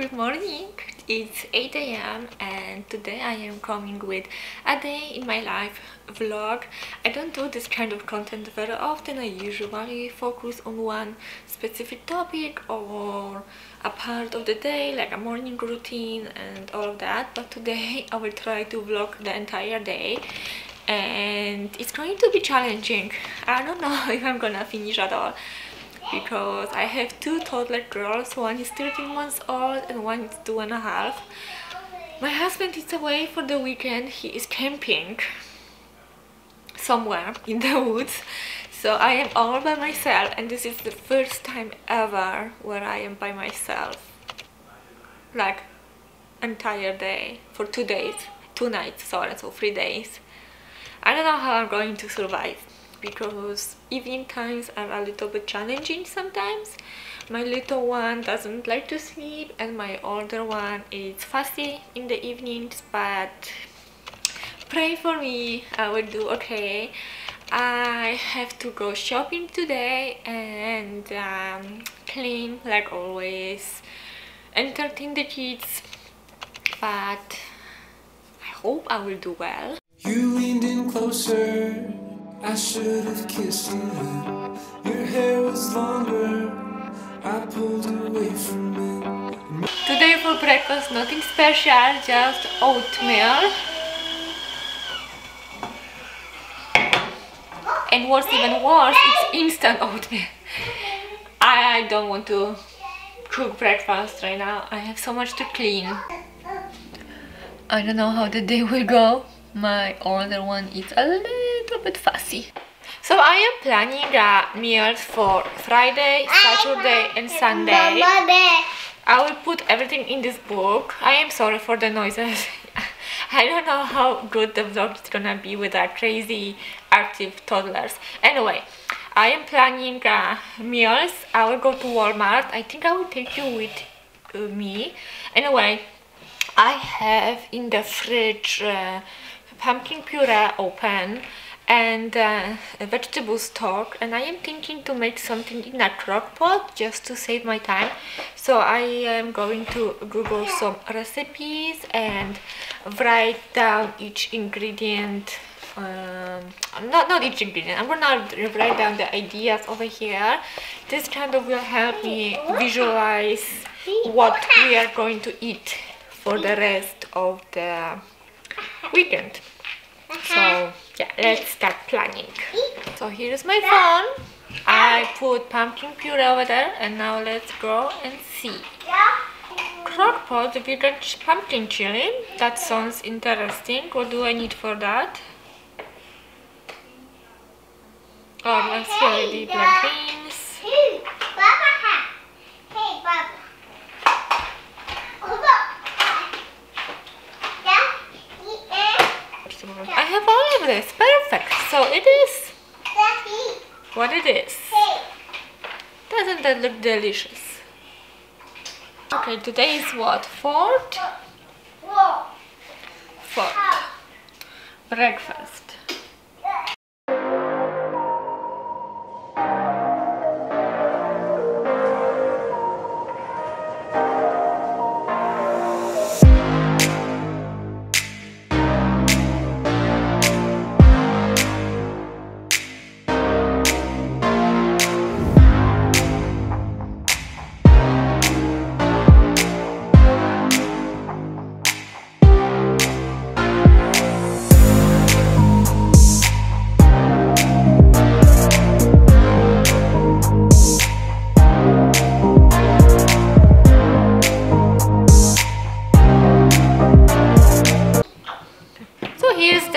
Good morning, it's 8 AM and today I am coming with a day in my life vlog. I don't do this kind of content very often. I usually focus on one specific topic or a part of the day, like a morning routine and all of that, but today I will try to vlog the entire day and it's going to be challenging. I don't know if I'm gonna finish at all because I have two toddler girls. One is 13 months old and one is 2.5. My husband is away for the weekend. He is camping somewhere in the woods, so I am all by myself, and this is the first time ever where I am by myself, like entire day for 2 nights, sorry, so 3 days. I don't know how I'm going to survive because evening times are a little bit challenging sometimes. My little one doesn't like to sleep and my older one is fussy in the evenings, but pray for me, I will do okay. I have to go shopping today and clean like always, entertain the kids, but I hope I will do well. You leaned in closer, I should have kissed you. Your hair was longer, I pulled away from it. Today for breakfast, nothing special, just oatmeal. And what's even worse, it's instant oatmeal. I don't want to cook breakfast right now. I have so much to clean. I don't know how the day will go. My older one is a little bit fussy. So I am planning meals for Friday, Saturday and Sunday. I will put everything in this book. I am sorry for the noises. I don't know how good the vlog is gonna be with our crazy active toddlers. Anyway, I am planning meals. I will go to Walmart. I think I will take you with me. Anyway, I have in the fridge pumpkin puree open and vegetable stock, and I am thinking to make something in a crock pot just to save my time. So I am going to Google some recipes and write down each ingredient, not each ingredient, I'm gonna write down the ideas over here. This kind of will help me visualize what we are going to eat for the rest of the weekend. So yeah, let's start planning. So here is my phone. I put pumpkin puree over there and now let's go and see. Crock-pot vegan pumpkin chili. That sounds interesting. What do I need for that? Oh, let's see, black beans. I have all of this, perfect. So it is what it is. Doesn't that look delicious? Okay, today is what? Fourth. Breakfast.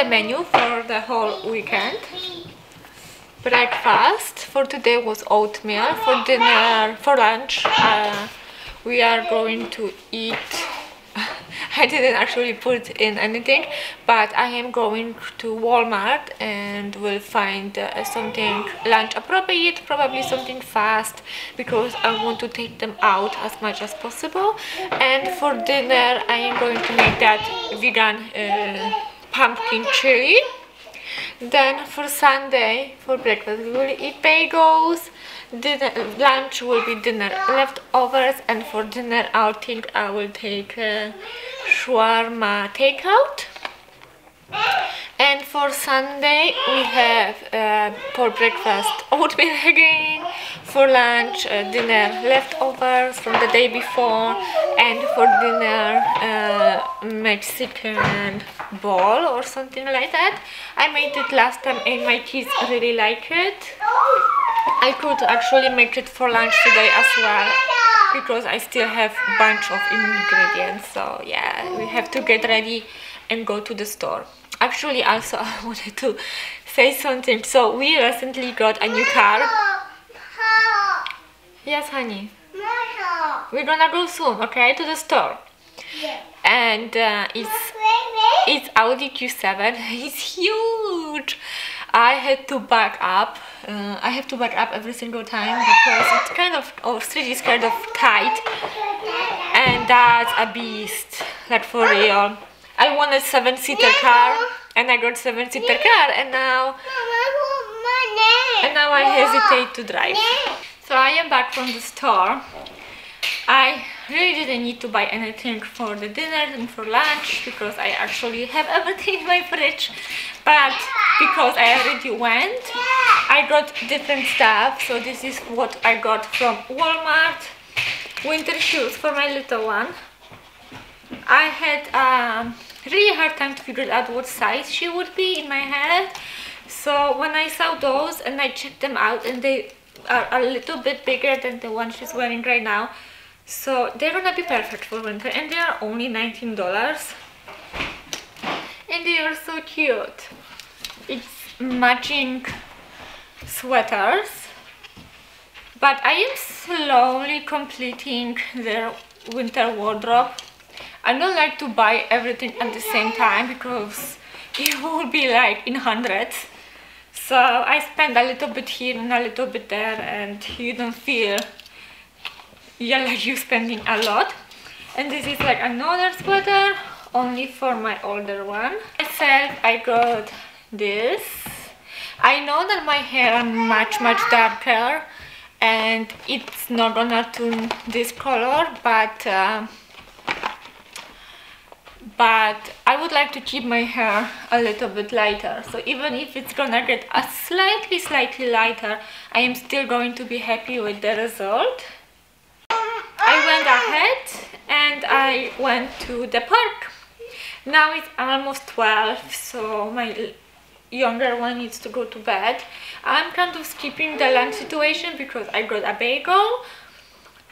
Menu for the whole weekend. Breakfast for today was oatmeal. For dinner, for lunch, we are going to eat. I didn't actually put in anything, but I am going to Walmart and will find something lunch appropriate, probably something fast, because I want to take them out as much as possible. And for dinner, I am going to make that vegan pumpkin chili. Then for Sunday, for breakfast, we will eat bagels. dinner, lunch will be dinner, leftovers, and for dinner I think I will take shawarma takeout. And for Sunday we have for breakfast oatmeal again, for lunch dinner leftovers from the day before, and for dinner Mexican bowl or something like that. I made it last time and my kids really like it. I could actually make it for lunch today as well, because I still have a bunch of ingredients, so yeah, we have to get ready and go to the store. Actually, also I wanted to say something. So we recently got a new car. Yes, honey. We're gonna go soon, okay, to the store. And it's Audi Q7. It's huge. I had to back up. I have to back up every single time because it's kind of, or street is kind of tight, and that's a beast, like for real. I wanted 7-seater car, and I got 7-seater car, and now I hesitate to drive. So I am back from the store. I really didn't need to buy anything for the dinner and for lunch, because I actually have everything in my fridge, but because I already went, I got different stuff. So this is what I got from Walmart. Winter shoes for my little one. I had a really hard time to figure out what size she would be in my head. So when I saw those and I checked them out, and they are a little bit bigger than the one she's wearing right now. So they're gonna be perfect for winter, and they are only $19. And they are so cute. It's matching sweaters. But I am slowly completing their winter wardrobe. I don't like to buy everything at the same time, because it will be like in hundreds. So I spend a little bit here and a little bit there, and you don't feel like you're spending a lot. And this is like another sweater, only for my older one. Myself, I got this. I know that my hair is much darker and it's not gonna turn this color, but I would like to keep my hair a little bit lighter. So even if it's gonna get a slightly lighter, I am still going to be happy with the result. I went ahead and I went to the park. Now it's almost 12, so my younger one needs to go to bed. I'm kind of skipping the lunch situation because I got a bagel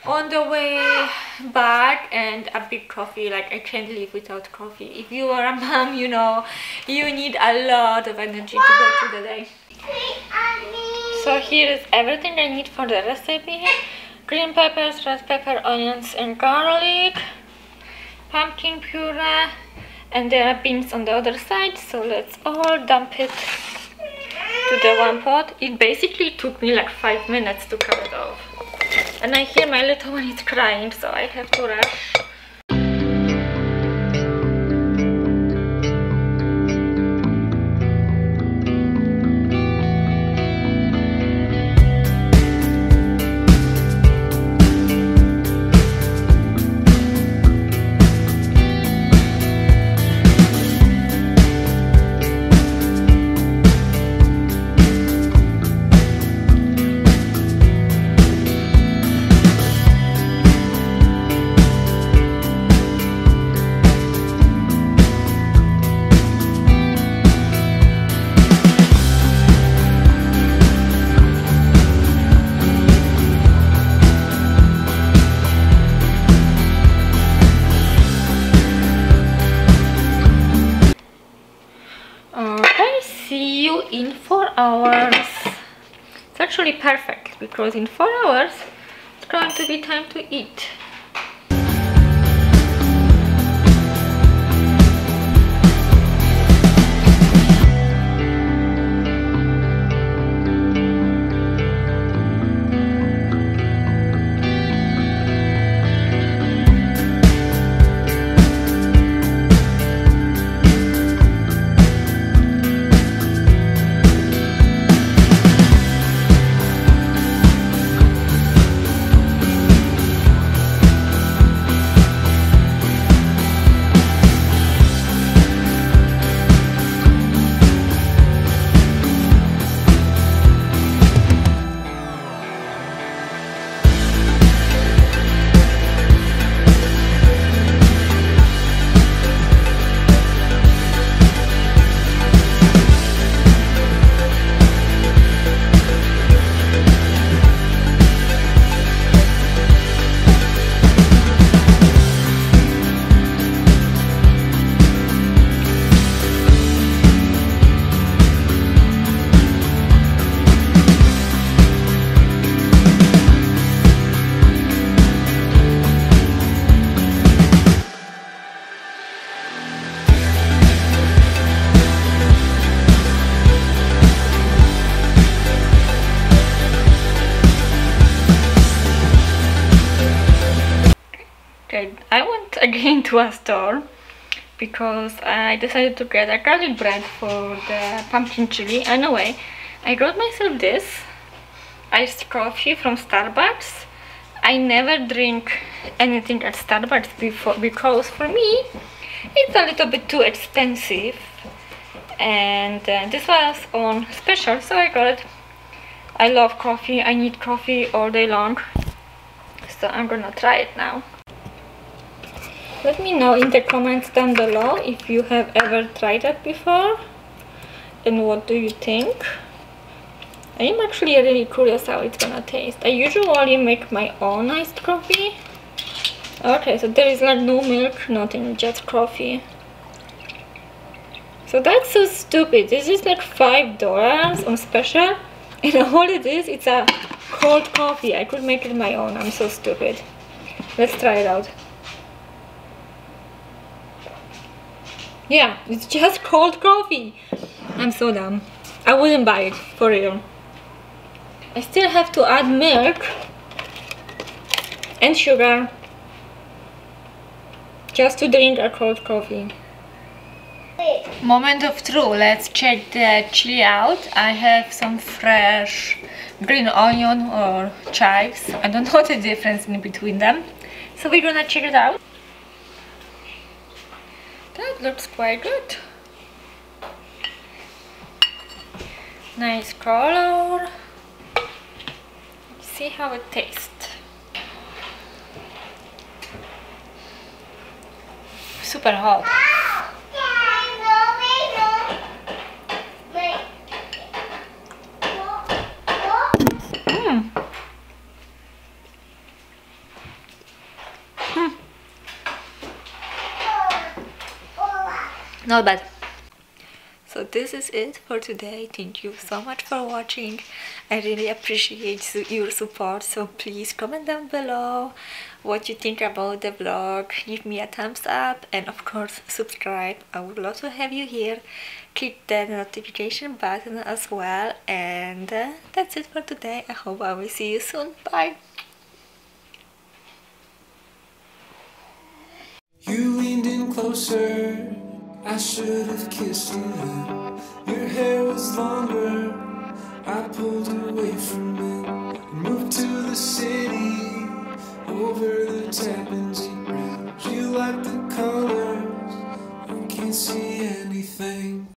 on the way back and a big coffee. Like, I can't live without coffee. If you are a mom, you know you need a lot of energy to go through the day. So here is everything I need for the recipe: green peppers, red pepper, onions and garlic, pumpkin puree, and there are beans on the other side. So let's all dump it to the one pot. It basically took me like 5 minutes to cut it off. And I hear my little one is crying, so I have to rush. In 4 hours. It's actually perfect, because in 4 hours it's going to be time to eat. Okay, I went again to a store because I decided to get a garlic bread for the pumpkin chili. Anyway, I got myself this iced coffee from Starbucks. I never drink anything at Starbucks before because for me it's a little bit too expensive, and this was on special, so I got it. I love coffee, I need coffee all day long, so I'm gonna try it now. Let me know in the comments down below if you have ever tried it before and what do you think. I'm actually really curious how it's gonna taste. I usually make my own iced coffee. Okay, so there is like no milk, nothing, just coffee. So that's so stupid. This is like $5 on special, and all it is, it's a cold coffee. I could make it my own. I'm so stupid. Let's try it out. Yeah, it's just cold coffee. I'm so dumb. I wouldn't buy it, for real. I still have to add milk and sugar just to drink a cold coffee. Moment of truth, let's check the chili out. I have some fresh green onion or chives. I don't know the difference in between them. So we're gonna check it out. That looks quite good. Nice color. Let's see how it tastes. Super hot. Not bad. So this is it for today. Thank you so much for watching. I really appreciate your support, so please comment down below what you think about the vlog. Give me a thumbs up and of course subscribe. I would love to have you here. Click the notification button as well, and that's it for today. I hope I will see you soon. Bye. You leaned in closer, I should have kissed you. Your hair was longer.